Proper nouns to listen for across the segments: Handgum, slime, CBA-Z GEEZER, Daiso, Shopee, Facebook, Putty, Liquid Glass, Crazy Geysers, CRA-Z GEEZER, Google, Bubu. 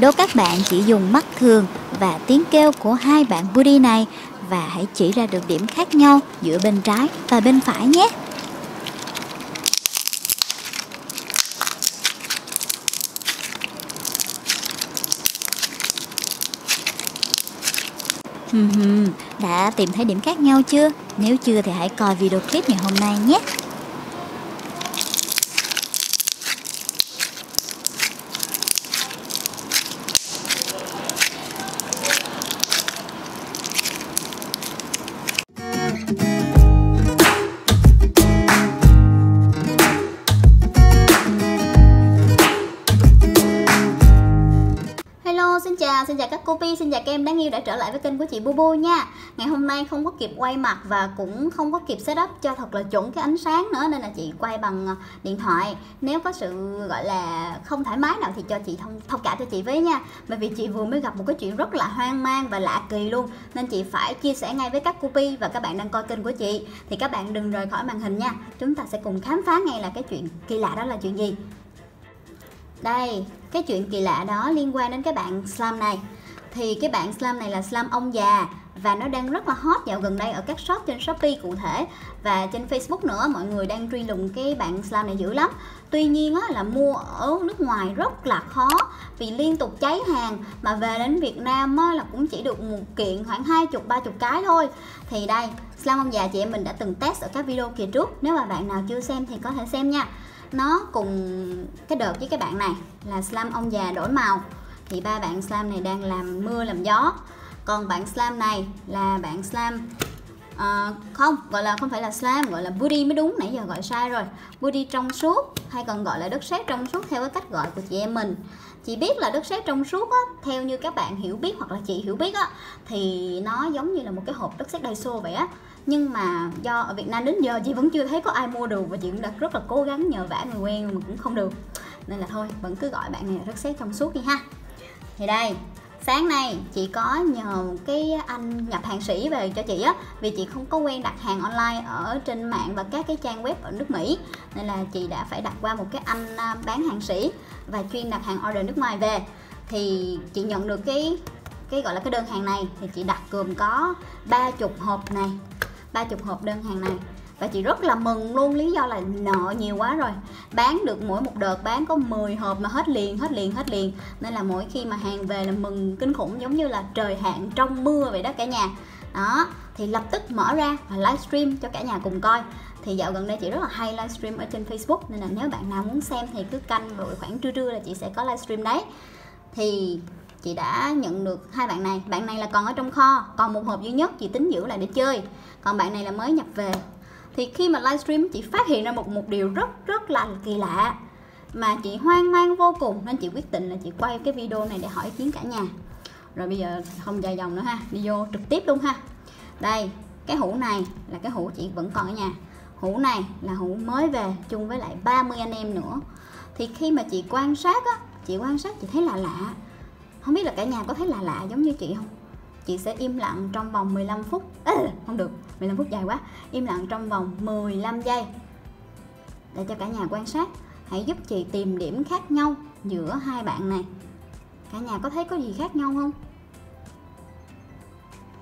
Đố các bạn chỉ dùng mắt thường và tiếng kêu của hai bạn Putty này và hãy chỉ ra được điểm khác nhau giữa bên trái và bên phải nhé. Đã tìm thấy điểm khác nhau chưa? Nếu chưa thì hãy coi video clip ngày hôm nay nhé. Xin chào các copy, xin chào các em đáng yêu đã trở lại với kênh của chị Bubu nha. Ngày hôm nay không có kịp quay mặt và cũng không có kịp setup cho thật là chuẩn cái ánh sáng nữa, nên là chị quay bằng điện thoại. Nếu có sự gọi là không thoải mái nào thì cho chị thông cảm cho chị với nha. Bởi vì chị vừa mới gặp một cái chuyện rất là hoang mang và lạ kỳ luôn, nên chị phải chia sẻ ngay với các copy và các bạn đang coi kênh của chị. Thì các bạn đừng rời khỏi màn hình nha. Chúng ta sẽ cùng khám phá ngay là cái chuyện kỳ lạ đó là chuyện gì. Đây, cái chuyện kỳ lạ đó liên quan đến cái bạn slime này. Thì cái bạn slime này là slime ông già và nó đang rất là hot dạo gần đây ở các shop trên Shopee cụ thể và trên Facebook nữa. Mọi người đang truy lùng cái bạn slime này dữ lắm. Tuy nhiên á, là mua ở nước ngoài rất là khó vì liên tục cháy hàng, mà về đến Việt Nam á, là cũng chỉ được một kiện khoảng 20-30 cái thôi. Thì đây, slime ông già chị em mình đã từng test ở các video kia trước. Nếu mà bạn nào chưa xem thì có thể xem nha. Nó cùng cái đợt với các bạn này là slime ông già đổi màu. Thì ba bạn slime này đang làm mưa làm gió. Còn bạn slime này là bạn slime không phải là slime, gọi là Putty mới đúng, nãy giờ gọi sai rồi. Putty trong suốt hay còn gọi là đất sét trong suốt theo cái cách gọi của chị em mình. Chị biết là đất sét trong suốt á, theo như các bạn hiểu biết hoặc là chị hiểu biết á, thì nó giống như là một cái hộp đất sét Daiso vậy á. Nhưng mà do ở Việt Nam đến giờ chị vẫn chưa thấy có ai mua được và chị cũng đã rất là cố gắng nhờ vả người quen mà cũng không được. Nên là thôi, vẫn cứ gọi bạn này là đất sét trong suốt đi ha. Thì đây, sáng nay chị có nhờ cái anh nhập hàng sĩ về cho chị á, vì chị không có quen đặt hàng online ở trên mạng và các cái trang web ở nước Mỹ, nên là chị đã phải đặt qua một cái anh bán hàng sĩ và chuyên đặt hàng order nước ngoài về. Thì chị nhận được cái gọi là cái đơn hàng này, thì chị đặt gồm có 30 hộp này, 30 hộp đơn hàng này. Và chị rất là mừng luôn, lý do là nợ nhiều quá rồi. Bán được mỗi một đợt bán có 10 hộp mà hết liền. Nên là mỗi khi mà hàng về là mừng kinh khủng, giống như là trời hạn trong mưa vậy đó cả nhà. Đó, thì lập tức mở ra và livestream cho cả nhà cùng coi. Thì dạo gần đây chị rất là hay livestream ở trên Facebook, nên là nếu bạn nào muốn xem thì cứ canh rồi khoảng trưa là chị sẽ có livestream đấy. Thì chị đã nhận được hai bạn này. Bạn này là còn ở trong kho, còn một hộp duy nhất chị tính giữ lại để chơi. Còn bạn này là mới nhập về. Thì khi mà livestream chị phát hiện ra một điều rất là kỳ lạ mà chị hoang mang vô cùng, nên chị quyết định là chị quay cái video này để hỏi ý kiến cả nhà. Rồi bây giờ không dài dòng nữa ha, đi vô trực tiếp luôn ha. Đây, cái hũ này là cái hũ chị vẫn còn ở nhà. Hũ này là hũ mới về chung với lại 30 anh em nữa. Thì khi mà chị quan sát á, chị thấy lạ. Không biết là cả nhà có thấy lạ giống như chị không? Chị sẽ im lặng trong vòng 15 phút. Không được, 15 phút dài quá. Im lặng trong vòng 15 giây để cho cả nhà quan sát. Hãy giúp chị tìm điểm khác nhau giữa hai bạn này. Cả nhà có thấy có gì khác nhau không?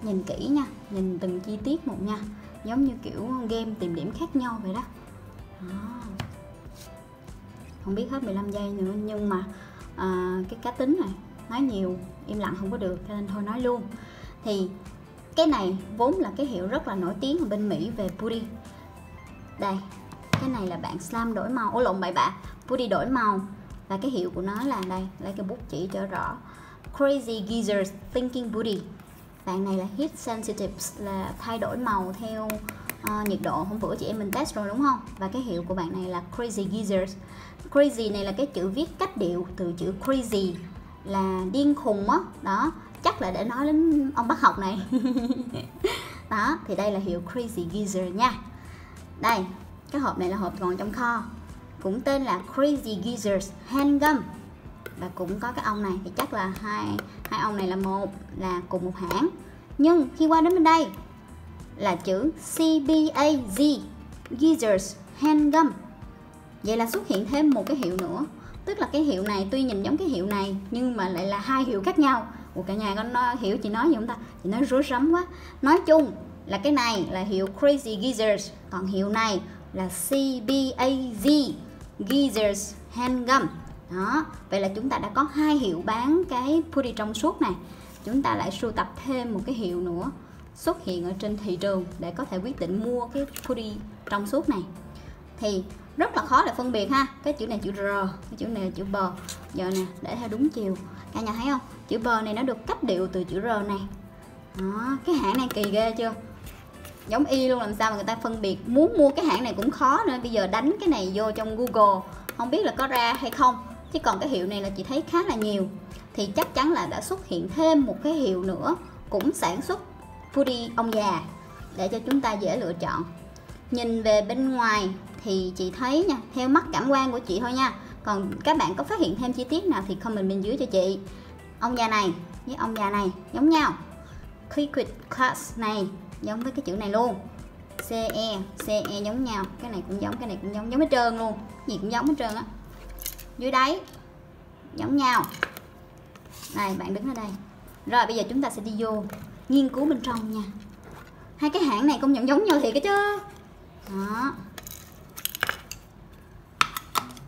Nhìn kỹ nha, nhìn từng chi tiết một nha. Giống như kiểu game tìm điểm khác nhau vậy đó. Không biết hết 15 giây nữa, nhưng mà cái cá tính này nói nhiều im lặng không có được, cho nên thôi nói luôn. Thì cái này vốn là cái hiệu rất là nổi tiếng ở bên Mỹ về Putty. Đây, cái này là bạn slime đổi màu, Putty đổi màu. Và cái hiệu của nó là đây, lấy cái bút chỉ cho rõ, Crazy Geysers Thinking Putty. Bạn này là Heat Sensitive, là thay đổi màu theo nhiệt độ. Hôm bữa chị em mình test rồi đúng không? Và cái hiệu của bạn này là Crazy Geysers. Crazy này là cái chữ viết cách điệu từ chữ crazy là điên khùng á, đó, chắc là để nói đến ông bác học này. Đó, thì đây là hiệu Crazy Geezer nha. Đây, cái hộp này là hộp còn trong kho, cũng tên là Crazy Geezers Handgum. Và cũng có cái ông này, thì chắc là hai ông này là cùng một hãng. Nhưng khi qua đến bên đây là chữ CBA-Z Geezers Handgum. Vậy là xuất hiện thêm một cái hiệu nữa. Tức là cái hiệu này tuy nhìn giống cái hiệu này nhưng mà mà lại là hai hiệu khác nhau. Ủa cả nhà con hiểu chị nói gì không ta? Chị nói rối rắm quá. Nói chung là cái này là hiệu Crazy Geysers, còn hiệu này là CBA-Z Geezers Handgum. Đó, vậy là chúng ta đã có hai hiệu bán cái Putty trong suốt này. Chúng ta lại sưu tập thêm một cái hiệu nữa xuất hiện ở trên thị trường để có thể quyết định mua cái Putty trong suốt này. Thì rất là khó để phân biệt ha. Cái chữ này chữ R, cái chữ này chữ B. Giờ nè, để theo đúng chiều. Cả nhà thấy không? Chữ B này nó được cách điệu từ chữ R này. Đó, cái hãng này kỳ ghê chưa? Giống y luôn, làm sao mà người ta phân biệt. Muốn mua cái hãng này cũng khó nữa. Bây giờ đánh cái này vô trong Google không biết là có ra hay không. Chứ còn cái hiệu này là chị thấy khá là nhiều. Thì chắc chắn là đã xuất hiện thêm một cái hiệu nữa cũng sản xuất Putty ông già để cho chúng ta dễ lựa chọn. Nhìn về bên ngoài thì chị thấy nha, theo mắt cảm quan của chị thôi nha. Còn các bạn có phát hiện thêm chi tiết nào thì comment bên dưới cho chị. Ông già này với ông già này giống nhau. Liquid Glass này giống với cái chữ này luôn. CE giống nhau, cái này cũng giống, cái này cũng giống, giống hết trơn luôn. Gì cũng giống hết trơn á. Dưới đáy giống nhau. Này bạn đứng ở đây. Rồi bây giờ chúng ta sẽ đi vô nghiên cứu bên trong nha. Hai cái hãng này công nhận giống nhau thiệt chứ. Đó.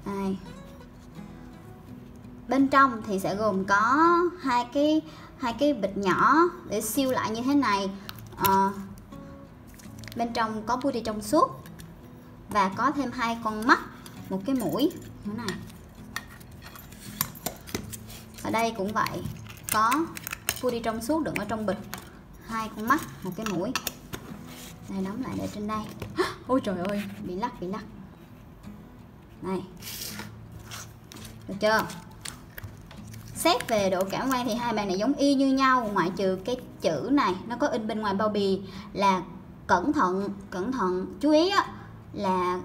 Đây. Bên trong thì sẽ gồm có hai cái bịch nhỏ để siêu lại như thế này. Bên trong có Putty trong suốt và có thêm hai con mắt, một cái mũi như thế này. Ở đây cũng vậy, có Putty trong suốt đựng ở trong bịch, hai con mắt, một cái mũi. Đây, đóng lại để trên đây. Ôi trời ơi, bị lắc. Này, được chưa? Xét về độ cảm quan thì hai bạn này giống y như nhau, ngoại trừ cái chữ này nó có in bên ngoài bao bì là cẩn thận chú ý á, là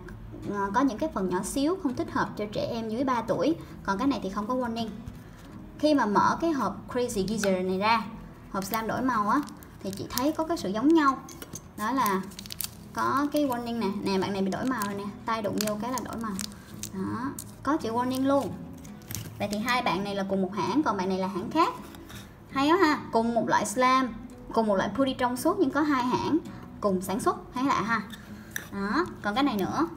có những cái phần nhỏ xíu không thích hợp cho trẻ em dưới 3 tuổi. Còn cái này thì không có warning. Khi mà mở cái hộp Crazy Geezer này ra, hộp slime đổi màu á, thì chị thấy có cái sự giống nhau. Đó là có cái warning nè. Nè bạn này bị đổi màu rồi nè, tay đụng vô cái là đổi màu. Đó, có chữ warning luôn. Vậy thì hai bạn này là cùng một hãng, còn bạn này là hãng khác. Hay đó ha, cùng một loại slime, cùng một loại Putty trong suốt nhưng có hai hãng cùng sản xuất, thấy lạ ha. Đó, còn cái này nữa.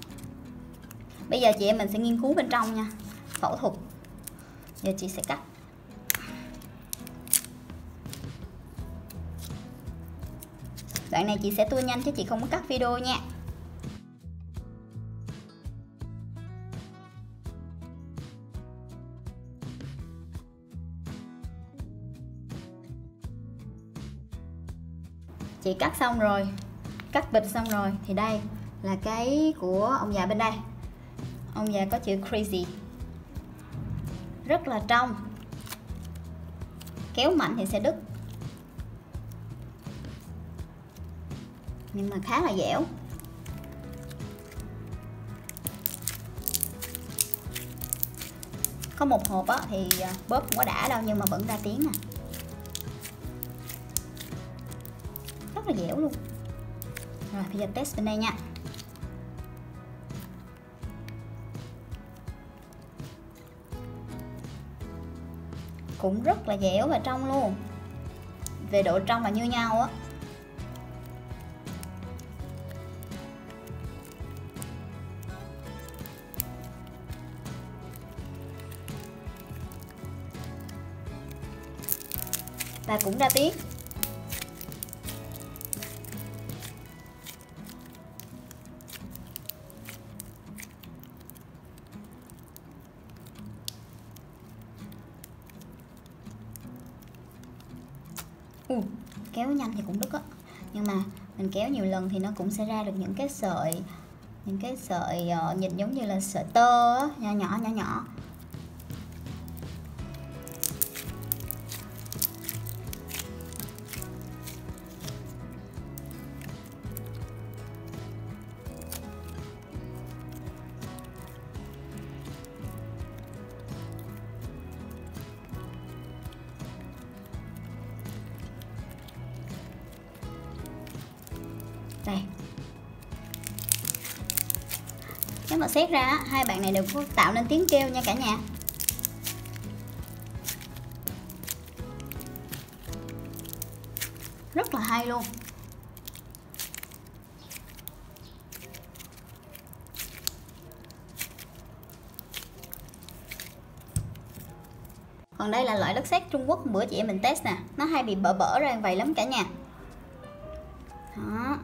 Bây giờ chị em mình sẽ nghiên cứu bên trong nha. Phẫu thuật. Giờ chị sẽ cắt. Đoạn này chị sẽ tua nhanh chứ chị không có cắt video nha. Chị cắt xong rồi, cắt bịch xong rồi thì đây là cái của ông già bên đây. Ông già có chữ Crazy, rất là trong, kéo mạnh thì sẽ đứt nhưng mà khá là dẻo. Có một hộp á thì bóp không có đã đâu nhưng mà vẫn ra tiếng nè, rất là dẻo luôn. Rồi bây giờ test bên đây nha. Cũng rất là dẻo và trong luôn. Về độ trong là như nhau á. Và cũng ra tiếng. Kéo nhanh thì cũng đứt á, nhưng mà mình kéo nhiều lần thì nó cũng sẽ ra được những cái sợi, nhìn giống như là sợi tơ á, nhỏ. Đây. Nếu mà xét ra hai bạn này đều có tạo nên tiếng kêu nha cả nhà. rất là hay luôn. Còn đây là loại đất sét Trung Quốc bữa chị em mình test nè, nó hay bị bở ra vậy lắm cả nhà. Đó.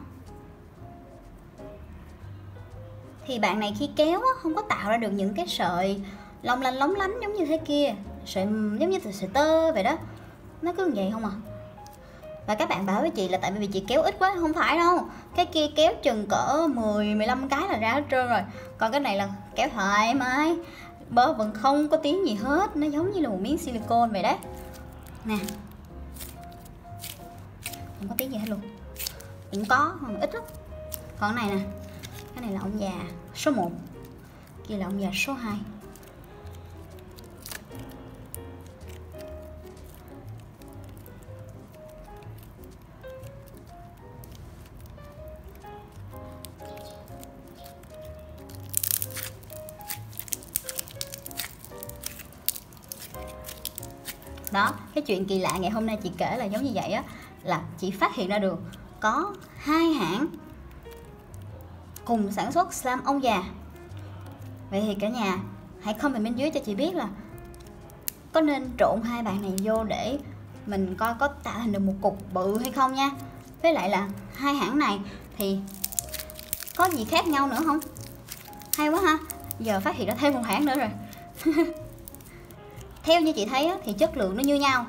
Thì bạn này khi kéo không có tạo ra được những cái sợi long lanh lóng lánh giống như thế kia, sợi giống như sợi tơ vậy đó, nó cứ vậy không à. Và các bạn bảo với chị là tại vì chị kéo ít quá, không phải đâu, cái kia kéo chừng cỡ 10-15 cái là ra hết trơn rồi, còn cái này là kéo thoải mái, bơ vẫn không có tiếng gì hết, nó giống như là một miếng silicon vậy đấy nè, không có tiếng gì hết luôn, cũng có mà ít lắm. Còn cái này nè, cái này là ông già số 1, kia là ông già số 2. Đó, cái chuyện kỳ lạ ngày hôm nay chị kể là giống như vậy á, là chị phát hiện ra được có hai hãng cùng sản xuất slime ông già. Vậy thì cả nhà hãy comment bên dưới cho chị biết là có nên trộn hai bạn này vô để mình coi có tạo thành được một cục bự hay không nha. Với lại là hai hãng này thì có gì khác nhau nữa không? Hay quá ha, giờ phát hiện ra thêm một hãng nữa rồi. Theo như chị thấy á, thì chất lượng nó như nhau,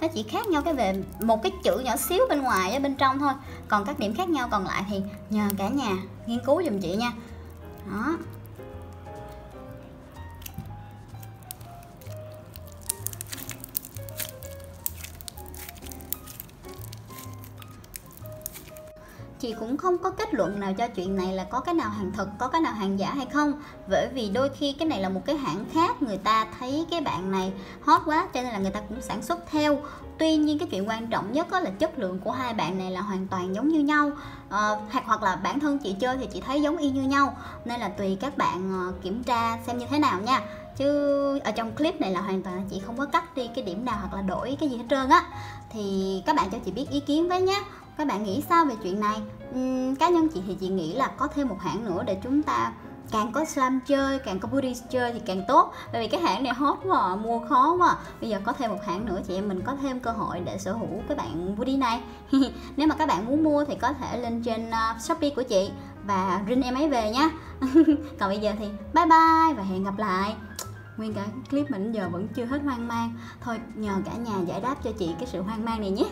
nó chỉ khác nhau cái về một cái chữ nhỏ xíu bên ngoài với bên trong thôi, còn các điểm khác nhau còn lại thì nhờ cả nhà nghiên cứu giùm chị nha. Đó. Chị cũng không có kết luận nào cho chuyện này là có cái nào hàng thật, có cái nào hàng giả hay không. Bởi vì đôi khi cái này là một cái hãng khác, người ta thấy cái bạn này hot quá cho nên là người ta cũng sản xuất theo. Tuy nhiên cái chuyện quan trọng nhất là chất lượng của hai bạn này là hoàn toàn giống như nhau, hoặc là bản thân chị chơi thì chị thấy giống y như nhau. Nên là tùy các bạn kiểm tra xem như thế nào nha. Chứ ở trong clip này là hoàn toàn chị không có cắt đi cái điểm nào hoặc là đổi cái gì hết trơn á. Thì các bạn cho chị biết ý kiến với nhé. Các bạn nghĩ sao về chuyện này? Cá nhân chị thì chị nghĩ là có thêm một hãng nữa để chúng ta càng có slime chơi, càng có putty chơi thì càng tốt. Bởi vì cái hãng này hot quá, mua khó quá. Bây giờ có thêm một hãng nữa, chị em mình có thêm cơ hội để sở hữu cái bạn putty này. Nếu mà các bạn muốn mua thì có thể lên trên Shopee của chị và ring em ấy về nha. Còn bây giờ thì bye bye và hẹn gặp lại. Nguyên cả clip mình giờ vẫn chưa hết hoang mang. Thôi nhờ cả nhà giải đáp cho chị cái sự hoang mang này nhé.